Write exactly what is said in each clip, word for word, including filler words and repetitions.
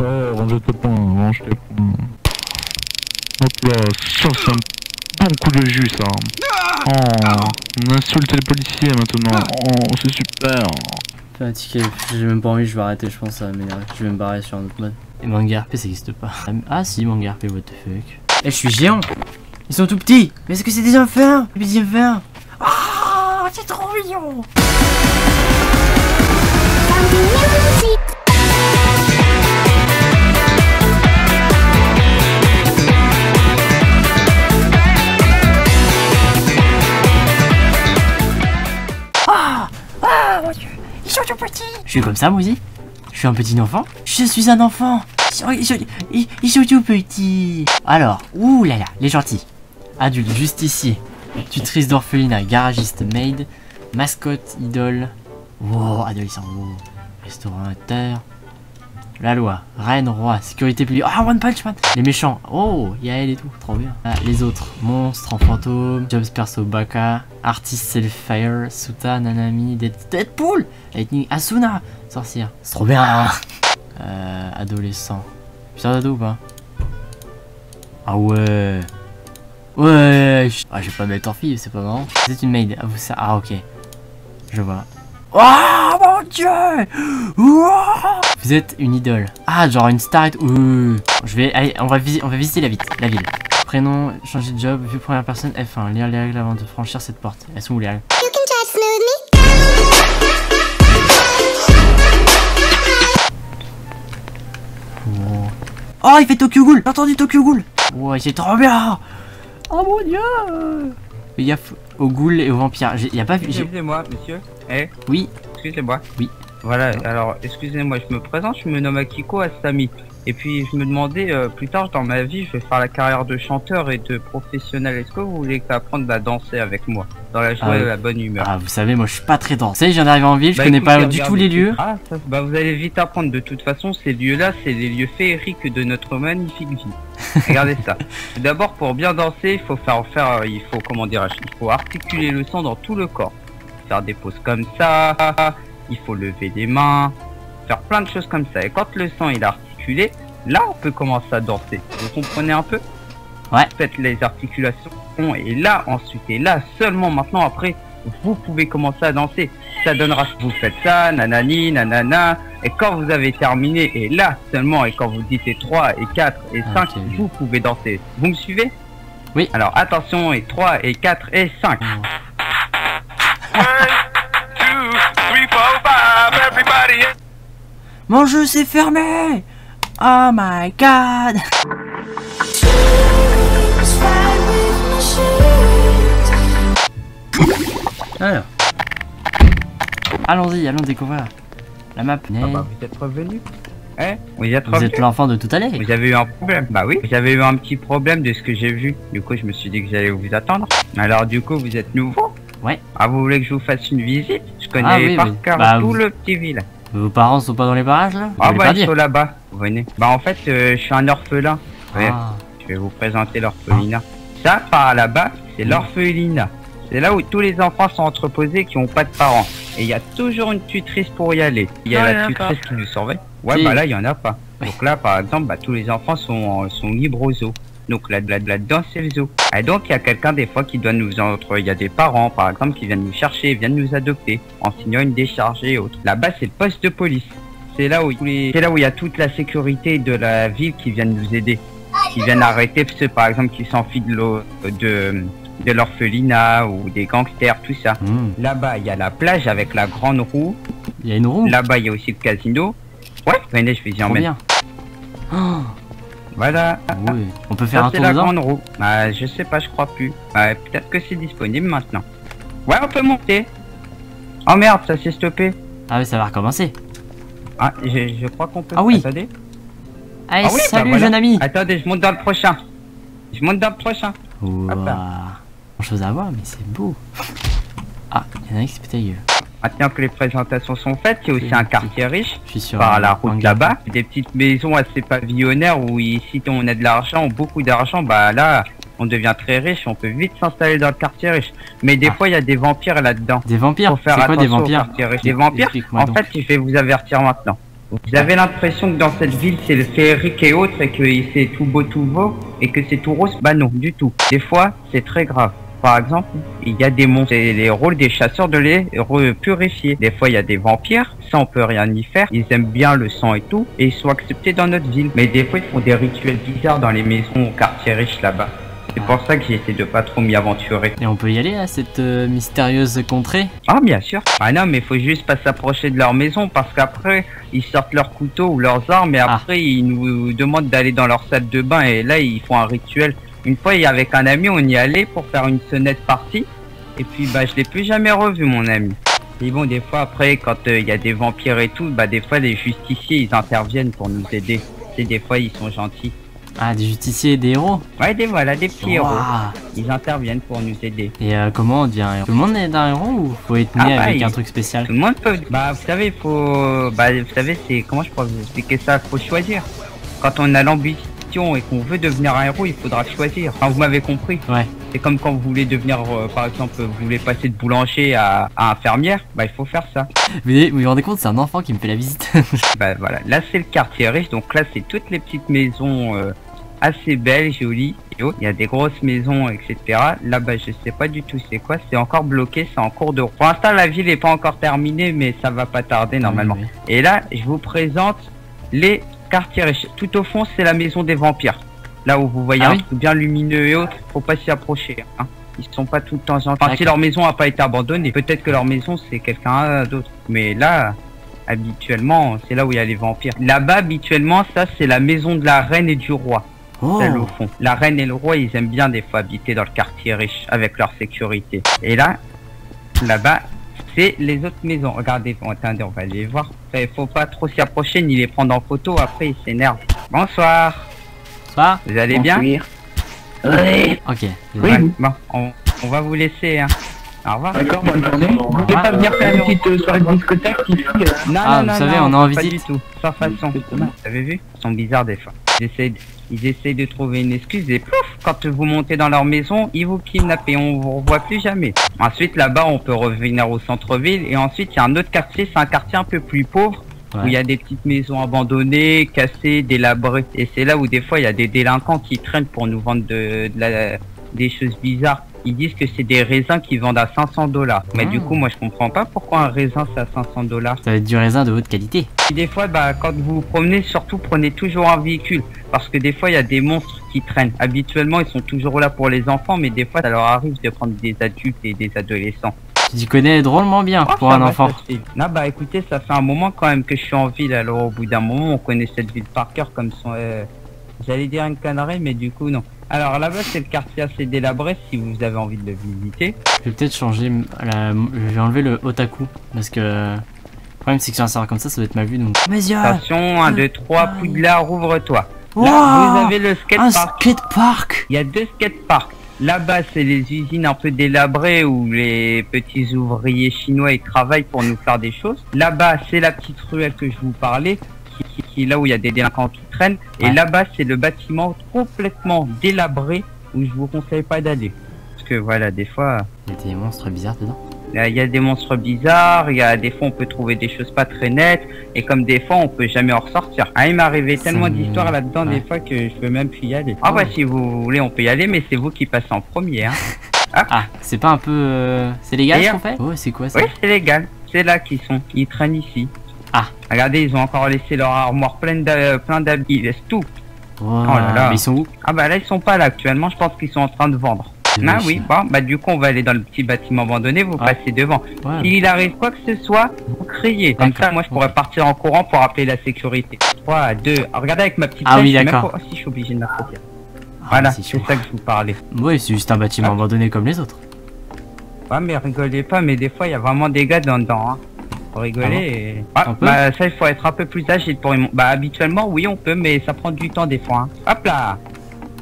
Oh, range tes points, range tes points. Hop là, ça c'est un bon coup de jus ça. Oh, on insulte les policiers maintenant. Oh, c'est super. Putain, ticket, j'ai même pas envie, je vais arrêter, je pense, ça va m'énerver. Je vais me barrer sur un autre mode. Et MangaRP ça existe pas. Ah si, MangaRP, what the fuck. Eh, je suis géant. Ils sont tout petits. Mais est-ce que c'est des enfants? Des enfants. Ah, oh, c'est trop mignon. Je suis comme ça moi aussi. Je suis un petit enfant. Je suis un enfant. Ils sont, ils, ils sont tout petits. Alors, ouh là là, les gentils. Adulte, justicier, tutrice d'orphelinat, garagiste, maid, mascotte, idole. Wow, adolescent, wow. Restaurateur. La loi, reine, roi, sécurité publique. Ah, One Punch Man. Les méchants. Oh, Yael et tout, trop bien. Ah, les autres, monstres en fantôme, Jobs perso Baka, artiste Selfire, Suta, Nanami, Deadpool, Lightning, Asuna, sorcière. C'est trop bien. Euh, adolescent. Putain d'ado ou pas? Ah ouais. Ouais. Ah, je vais pas me mettre en fille, c'est pas marrant. C'est une maid. Ah, vous ça. Ah, ok. Je vois. Oh mon dieu! Wow, vous êtes une idole. Ah, genre une star et tout. Ouh. Je vais aller, on va, visi on va visiter la ville. La ville. Prénom, changer de job, vue première personne, F un. Lire les règles avant de franchir cette porte. Elles sont où les règles? Wow. Oh, il fait Tokyo Ghoul! J'ai entendu Tokyo Ghoul! Ouais, c'est trop bien! Oh mon dieu! Fais gaffe aux ghouls et aux vampires. Il a pas vu. Excusez-moi, monsieur. Eh? Oui. Excusez-moi. Oui. Voilà, alors, excusez-moi, je me présente, je me nomme Akiko Asami. Et puis, je me demandais, euh, plus tard dans ma vie, je vais faire la carrière de chanteur et de professionnel. Est-ce que vous voulez apprendre à danser avec moi? Dans la joie ah, et la bonne humeur. Ah, vous savez, moi, je suis pas très dansé. Je viens d'arriver en ville, je bah, connais écoute, pas du tout les lieux. Ah, ça, bah, vous allez vite apprendre. De toute façon, ces lieux-là, c'est les lieux féeriques de notre magnifique vie. Regardez ça. D'abord, pour bien danser, il faut faire, faire, il faut, comment dirais-je, il faut articuler le sang dans tout le corps. Faire des poses comme ça, il faut lever les mains, faire plein de choses comme ça. Et quand le sang il est articulé, là on peut commencer à danser. Vous comprenez un peu? Ouais. Faites les articulations. Et là ensuite, et là seulement maintenant après, vous pouvez commencer à danser. Ça donnera, vous faites ça, nanani, nanana. Et quand vous avez terminé, et là seulement, et quand vous dites et trois, et quatre, et cinq, okay, vous pouvez danser. Vous me suivez? Oui. Alors attention, et trois, et quatre, et cinq. Oh. Mon jeu s'est fermé. Oh my god. Alors, allons-y, allons découvrir la map. Ah bah, vous êtes revenu. Eh, vous êtes, êtes l'enfant de tout à l'heure. Vous avez eu un problème. Bah oui, vous avez eu un petit problème de ce que j'ai vu. Du coup, je me suis dit que j'allais vous attendre. Alors du coup, vous êtes nouveau? Ouais. Ah, vous voulez que je vous fasse une visite? Je connais ah, oui, par oui. cœur bah, tout vous... le petit ville. Vos parents sont pas dans les barrages là? Ah bah ils sont là-bas, venez. Bah en fait euh, je suis un orphelin. Ah. Ouais. Je vais vous présenter l'orphelinat. Ah. Ça par là-bas c'est mmh. l'orphelinat. C'est là où tous les enfants sont entreposés qui n'ont pas de parents. Et il y a toujours une tutrice pour y aller. Il y a ah, la y tutrice qui nous surveille. Ouais si. Bah là il y en a pas. Oui. Donc là par exemple bah, tous les enfants sont, euh, sont libres aux eaux. Donc là, là, là dedans c'est le zoo. Et donc il y a quelqu'un des fois qui doit nous entre. Il y a des parents par exemple qui viennent nous chercher, viennent nous adopter en signant une décharge et autres. Là-bas c'est le poste de police. C'est là où les... c'est là où il y a toute la sécurité de la ville qui viennent nous aider, qui viennent arrêter ceux par exemple qui s'enfuient de, de, de l'orphelinat ou des gangsters tout ça. Mmh. Là-bas il y a la plage avec la grande roue. Il y a une roue. Là-bas il y a aussi le casino. Ouais. Venez je vais y emmener. Voilà. Oui. On peut faire ça, un tour de la grande roue. Bah, je sais pas, je crois plus. Bah, peut-être que c'est disponible maintenant. Ouais, on peut monter. Oh merde, ça s'est stoppé. Ah oui, ça va recommencer. Ah, je, je crois qu'on peut. Ah oui. Attendez. Allez, ah oui, salut bah, voilà. Jeune ami. Attendez, je monte dans le prochain. Je monte dans le prochain. Wow. Hop là. Bon, chose à voir, mais c'est beau. Ah, il y en a un qui s'est pété. Maintenant que les présentations sont faites, il y a aussi un quartier riche, je suis sûr, par la route là-bas. Des petites maisons assez pavillonnaires où si on a de l'argent, beaucoup d'argent, bah là, on devient très riche, on peut vite s'installer dans le quartier riche. Mais des ah. fois, il y a des vampires là-dedans. Des vampires? C'est quoi des vampires? Des vampires, en fait, je vais vous avertir maintenant. J'avais l'impression que dans cette ville c'est le féerique et autres et que c'est tout beau tout beau et que c'est tout rose. Bah non, du tout. Des fois c'est très grave. Par exemple, il y a des monstres, c'est les rôles des chasseurs de les purifier. Des fois il y a des vampires, ça on peut rien y faire. Ils aiment bien le sang et tout et ils sont acceptés dans notre ville. Mais des fois ils font des rituels bizarres dans les maisons au quartier riche là-bas. C'est pour ça que j'essaie de pas trop m'y aventurer. Et on peut y aller à cette euh, mystérieuse contrée? Ah bien sûr. Ah non, mais faut juste pas s'approcher de leur maison parce qu'après ils sortent leurs couteaux ou leurs armes et après ah. ils nous demandent d'aller dans leur salle de bain et là ils font un rituel. Une fois avec un ami on y allait pour faire une sonnette partie et puis bah je l'ai plus jamais revu mon ami. Mais bon, des fois après quand il euh, y a des vampires et tout, bah des fois les justiciers ils interviennent pour nous aider. Et des fois ils sont gentils. Ah, des justiciers et des héros? Ouais, des voilà, des petits wow. héros. Ils interviennent pour nous aider. Et euh, comment on devient un héros? Tout le monde est un héros ou faut être né ah, bah, avec il... un truc spécial? Tout le monde peut... Bah, vous savez, faut... Bah, vous savez, c'est... Comment je pourrais vous expliquer ça? Faut choisir. Quand on a l'ambition et qu'on veut devenir un héros, il faudra choisir. Enfin, vous m'avez compris. Ouais. C'est comme quand vous voulez devenir, euh, par exemple, vous voulez passer de boulanger à, à infirmière, bah il faut faire ça. Mais vous vous rendez compte, c'est un enfant qui me fait la visite. Bah voilà, là c'est le quartier riche, donc là c'est toutes les petites maisons... Euh... assez belle, jolie, et autres. Il y a des grosses maisons, et cetera. Là-bas, je sais pas du tout c'est quoi. C'est encore bloqué, c'est en cours de route. Pour l'instant, la ville est pas encore terminée, mais ça va pas tarder normalement. Oui, oui. Et là, je vous présente les quartiers riches. Tout au fond, c'est la maison des vampires. Là où vous voyez ah, un oui truc bien lumineux et autres, faut pas s'y approcher. Hein. Ils sont pas tout le temps gentils. Enfin, si leur maison a pas été abandonnée, peut-être que leur maison c'est quelqu'un d'autre. Mais là, habituellement, c'est là où il y a les vampires. Là-bas, habituellement, ça c'est la maison de la reine et du roi. Oh. Là, au fond. La reine et le roi, ils aiment bien des fois habiter dans le quartier riche avec leur sécurité. Et là, là-bas, c'est les autres maisons. Regardez, attendez, on va les voir. Il faut pas trop s'y approcher ni les prendre en photo. Après, ils s'énervent. Bonsoir. Bonsoir. Vous allez bien? Oui. Ok. Oui. Ouais, bon, on, on va vous laisser. Hein. Au revoir. D'accord, bonne journée. Vous voulez pas venir faire une petite soirée de discothèque ici? Non, ah, non, vous non, savez, non, on est en visite. Pas du tout. Sans façon. Vous avez vu? Ils sont bizarres des fois. J'essaie de... Ils essayent de trouver une excuse et pouf, quand vous montez dans leur maison, ils vous kidnappent et on vous revoit plus jamais. Ensuite, là-bas, on peut revenir au centre-ville et ensuite, il y a un autre quartier, c'est un quartier un peu plus pauvre ouais. où il y a des petites maisons abandonnées, cassées, délabrées. Et c'est là où des fois, il y a des délinquants qui traînent pour nous vendre de, de la, des choses bizarres. Ils disent que c'est des raisins qui vendent à cinq cents dollars. Mais mmh. du coup, moi, je comprends pas pourquoi un raisin, c'est à cinq cents dollars. Ça va être du raisin de haute qualité. Et des fois, bah, quand vous vous promenez, surtout, prenez toujours un véhicule. Parce que des fois, il y a des monstres qui traînent. Habituellement, ils sont toujours là pour les enfants, mais des fois, ça leur arrive de prendre des adultes et des adolescents. Tu connais drôlement bien oh, pour un enfant. Non, bah, écoutez, ça fait un moment quand même que je suis en ville. Alors, au bout d'un moment, on connaît cette ville par cœur comme son... Euh... J'allais dire une connerie, mais du coup, non. Alors là-bas, c'est le quartier assez délabré si vous avez envie de le visiter. Je vais peut-être changer, la... je vais enlever le otaku, parce que le problème c'est que sur un serveur comme ça, ça doit être mal vu donc. Mais a... Attention, un, deux, trois, Poudlard, ouvre-toi. Wow, vous avez le skatepark. Un skatepark. Il y a deux skateparks. Là-bas, c'est les usines un peu délabrées où les petits ouvriers chinois ils travaillent pour nous faire des choses. Là-bas, c'est la petite ruelle que je vous parlais. Qui, qui, là où il y a des délinquants qui traînent ouais. et là-bas c'est le bâtiment complètement délabré où je vous conseille pas d'aller parce que voilà des fois il y a des monstres bizarres dedans. Il y a des monstres bizarres, il y a des fois on peut trouver des choses pas très nettes et comme des fois on peut jamais en ressortir. Ah, il m'est arrivé tellement d'histoires là-dedans ouais. des fois que je peux même plus y aller. Ah ouais, bah si vous voulez on peut y aller mais c'est vous qui passez en premier. Hein. Ah, ah c'est pas un peu... Euh... C'est légal ce qu'on fait? Oh, c'est quoi ça? Oui c'est légal, c'est là qu'ils sont, ils traînent ici. Ah, regardez, ils ont encore laissé leur armoire pleine d'habits, ils laissent tout. Wow. Oh là là. Mais ils sont où? Ah bah là, ils sont pas là actuellement, je pense qu'ils sont en train de vendre. Ah oui, bon, bah du coup, on va aller dans le petit bâtiment abandonné, vous ah. passez devant. Ouais. S'il arrive quoi que ce soit, vous criez. Comme ça, moi, je pourrais partir en courant pour appeler la sécurité. trois, deux, ah, regardez avec ma petite... Ah tête, oui, d'accord. Même... Oh, si, je suis obligé de m'approcher. Ah, voilà, c'est ça que je vous parlais. Oui, c'est juste un bâtiment ah. abandonné comme les autres. Ouais, mais rigolez pas, mais des fois, il y a vraiment des gars dedans, hein. rigoler ah et... ouais, bah ça il faut être un peu plus agile pour... Bah habituellement oui on peut mais ça prend du temps des fois. Hein. Hop là.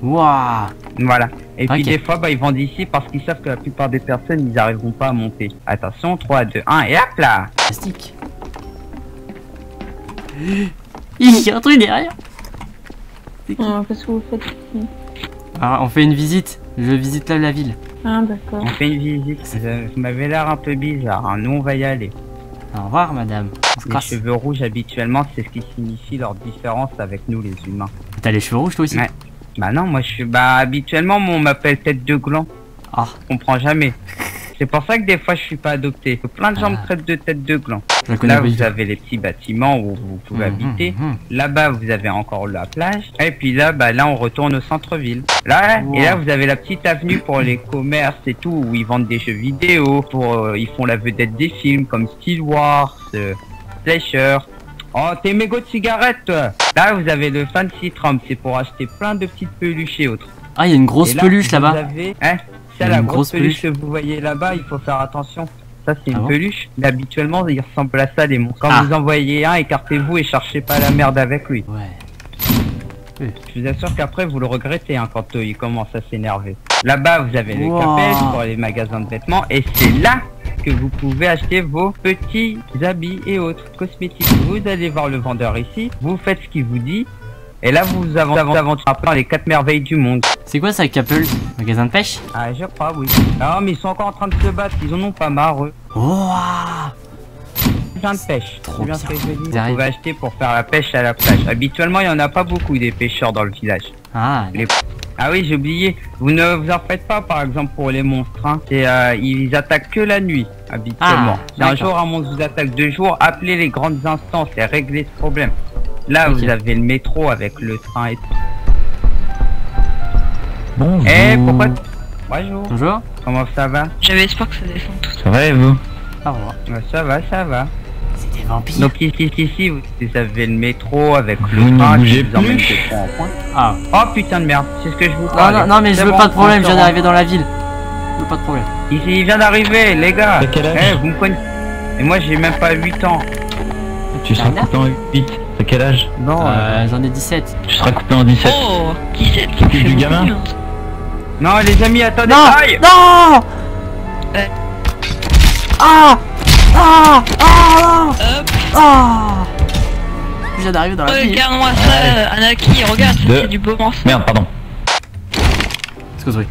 Waouh. Voilà. Et okay. puis des fois bah ils vendent ici parce qu'ils savent que la plupart des personnes ils arriveront pas à monter. Attention, trois, deux, un et hop là. Plastique. Il y a un truc derrière. Ah, qu'est-ce que vous faites ici? Ah on fait une visite. Je visite là la ville. Ah d'accord. On fait une visite. Vous m'avez l'air un peu bizarre. Hein. Nous on va y aller. Au revoir, madame. On se casse. Les cheveux rouges, habituellement, c'est ce qui signifie leur différence avec nous, les humains. T'as les cheveux rouges, toi aussi? Ouais. Bah non, moi, je suis... Bah, habituellement, on m'appelle tête de gland. Ah. Je comprends jamais. C'est pour ça que des fois, je suis pas adopté. Plein de gens me traitent de tête de gland. Là, vous avez les petits bâtiments où vous pouvez mmh, habiter. Mmh, mmh. Là-bas, vous avez encore la plage. Et puis là, bah, là, on retourne au centre-ville. Là, wow. Et là, vous avez la petite avenue pour les commerces et tout, où ils vendent des jeux vidéo. Pour, euh, ils font la vedette des films comme Steel Wars, euh, Fletcher. Oh, t'es mégot de cigarette, toi. Là, vous avez le Fancy Trump. C'est pour acheter plein de petites peluches et autres. Ah, il y a une grosse là, peluche là-bas. Avez... Hein, c'est la grosse, grosse peluche, peluche que vous voyez là-bas. Il faut faire attention. Ça c'est ah une bon peluche, mais habituellement il ressemble à ça les monstres. Quand ah. vous en voyez un, écartez-vous et cherchez pas la merde avec lui. Ouais. Oui. Je vous assure qu'après vous le regrettez hein, quand euh, il commence à s'énerver. Là-bas vous avez wow. le capet pour les magasins de vêtements et c'est là que vous pouvez acheter vos petits habits et autres cosmétiques. Vous allez voir le vendeur ici, vous faites ce qu'il vous dit et là vous avancez après les quatre merveilles du monde. C'est quoi ça, Capel? Magasin de pêche? Ah, je crois, oui. Ah, mais ils sont encore en train de se battre, ils en ont pas marre, eux. Oh, magasin de pêche. Trop bien. Vous pouvez acheter pour faire la pêche à la plage. Habituellement, il n'y en a pas beaucoup des pêcheurs dans le village. Ah, les... ah oui, j'ai oublié. Vous ne vous en faites pas, par exemple, pour les monstres. Hein. Et, euh, ils attaquent que la nuit, habituellement. Ah, si un jour, un monstre vous attaque deux jours, appelez les grandes instances et réglez ce problème. Là, okay. vous avez le métro avec le train et tout. Bonjour. Eh, pourquoi... Bonjour. Bonjour. Comment ça va? J'avais espoir que ça descende tout. Ça va et vous? Au revoir. Bah, ça va, ça va. C'est des vampires. Donc ici, ici, vous avez le métro avec le vous train qui vous emmène de point en point. Ah. Oh putain de merde, c'est ce que je vous parlais. Ah non, non mais je veux bon, pas de problème, je viens d'arriver dans la ville. Je veux pas de problème. Ici, il vient d'arriver, les gars. Quel âge? Eh, vous me connaissez. Et moi, j'ai même pas huit ans. Tu seras coupé en huit. T'as quel âge? Non, euh, j'en ai dix-sept. Tu seras coupé en dix-sept. Oh, dix-sept. T'es du gamin? Non les amis, attendez. Non. Aïe. Non. Euh. Ah. Ah. Ah. Hop. Ah. Je viens d'arriver dans la ville. Regarde-moi ça, Anaki, regarde, c'est du beau monstre. Merde, pardon. Excuse-moi.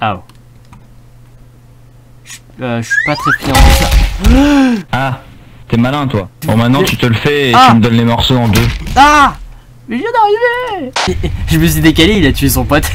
Ah oh. Je euh, suis pas très fier de ça. Ah. T'es malin toi. Bon maintenant tu te le fais et ah. tu me donnes les morceaux en deux. Ah. Mais je viens d'arriver. Je me suis décalé, il a tué son pote.